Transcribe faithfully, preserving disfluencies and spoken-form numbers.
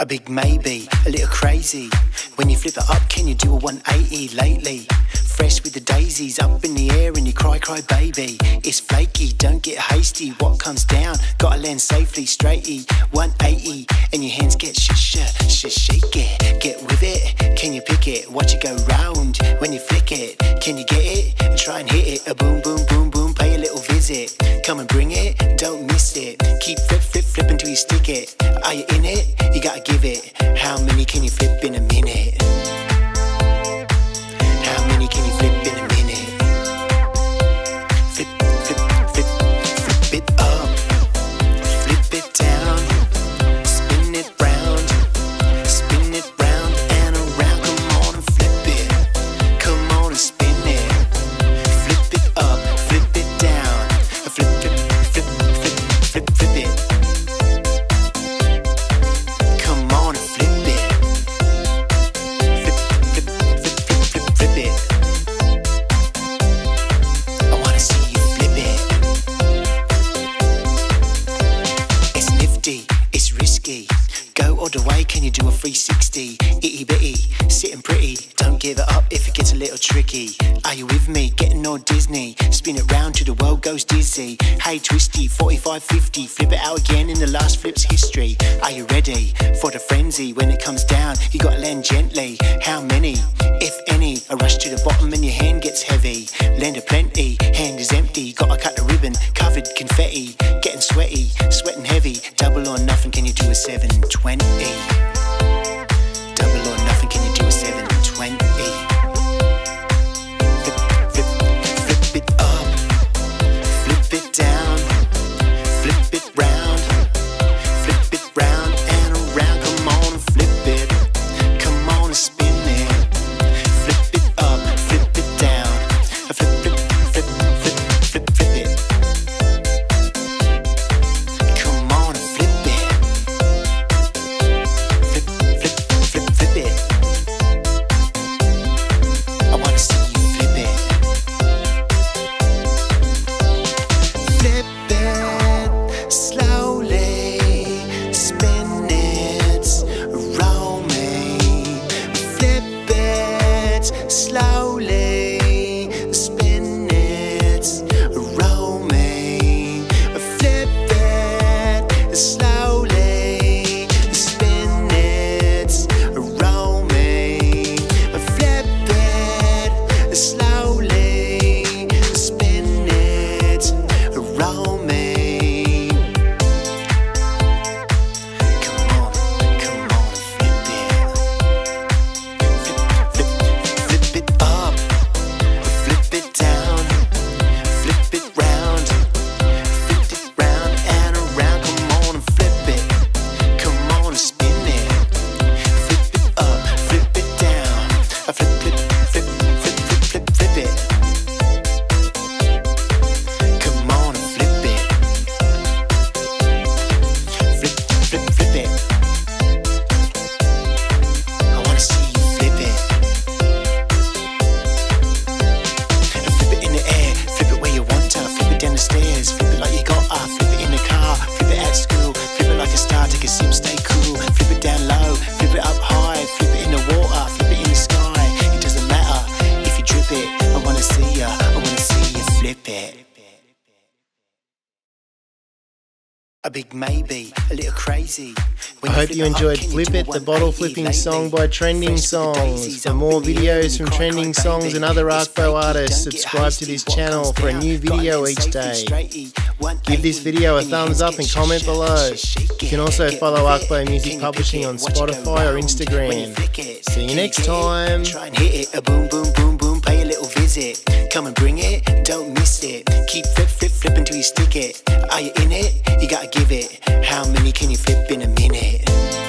A big maybe, a little crazy. When you flip it up, can you do a one eighty lately? Fresh with the daisies, up in the air and you cry, cry baby. It's flaky, don't get hasty. What comes down, gotta land safely, straighty. one eighty, and your hands get sh sh sh shake it. Get with it, can you pick it? Watch it go round when you flick it. Can you get it? Try and hit it. A boom, boom, boom, boom, pay a little visit. Come and bring it, don't miss it. Keep flip, flip, flip until you stick it. Are you in it? You gotta give it. How many can you flip in a minute? How many can you flip in a minute? Flip, flip, flip, flip it up. Flip it down. Spin it round. Spin it round and around. Come on and flip it. Come on and spin it. Flip it up. Flip it down. Flip, flip, flip, flip, flip, flip it. Can you do a three sixty? Itty bitty, sitting pretty. Don't give it up if it gets a little tricky. Are you with me? Getting all Disney. Spin it round till the world goes dizzy. Hey twisty, forty-five fifty. Flip it out again in the last flip's history. Are you ready for the frenzy? When it comes down, you gotta land gently. How many, if any? A rush to the bottom and your hand gets heavy. Land a plenty, hand is empty. Gotta cut the ribbon, covered confetti. Getting sweaty, sweating heavy. Double or nothing, can you do a seven twenty? Double or nothing, can you do a seven twenty? Flip, flip, flip it up. Flip it down. Flip it round. Flip it round and around. Come on and flip it. Come on and spin it. Flip it up. Flip it down. Flip, flip, flip, flip, flip, flip it. Come on and flip it. A big maybe, a little crazy. I hope you enjoyed Flip It, the bottle flipping song by Trending Songs. For more videos from Trending Songs and other Arkbo artists, subscribe to this channel for a new video each day. Give this video a thumbs up and comment below. You can also follow Arkbo Music Publishing on Spotify or Instagram. See you next time. Try and hit it, a boom, boom, boom, boom, pay a little visit. Come and bring it, don't miss it. Keep flip, flip, flip until you stick it. Are you in it? You gotta give it. How many can you flip in a minute?